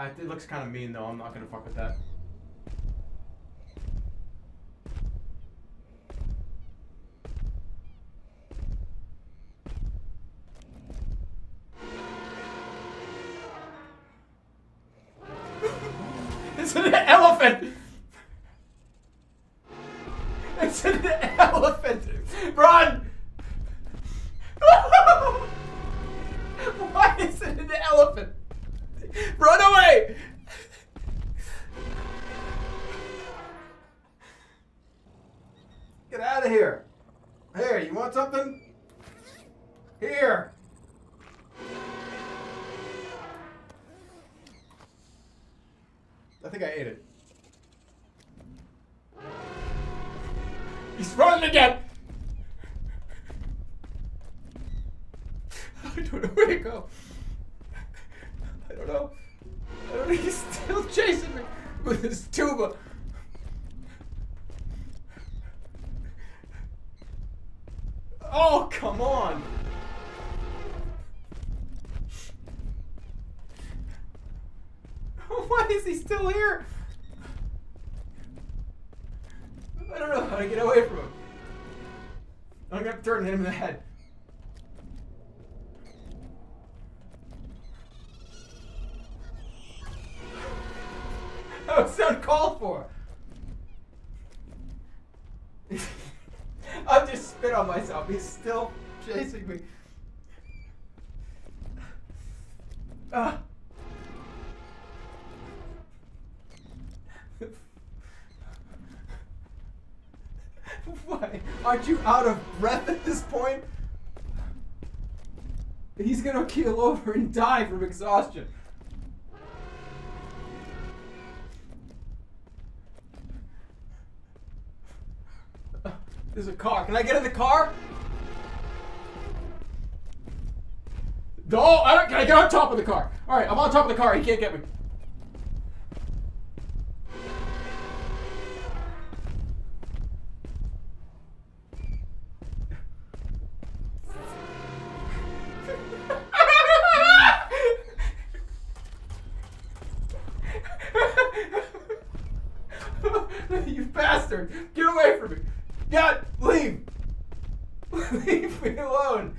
It looks kind of mean though. I'm not gonna fuck with that. It's an elephant. It's an elephant. Run! Why is it an elephant? Run away! Get out of here! Here, you want something? Here! I think I ate it. He's running again! I don't know where to go. I don't know. I don't know. He's still chasing me with his tuba. Oh, come on. Why is he still here? I don't know how to get away from him. I'm gonna turn and hit him in the head. That was uncalled for. I'll just spit on myself. He's still chasing me. Why? Aren't you out of breath at this point? He's gonna keel over and die from exhaustion. There's a car. Can I get in the car? No, I don't. Can I get on top of the car? All right, I'm on top of the car. He can't get me. You bastard! Get away from me! God, leave! Leave me alone!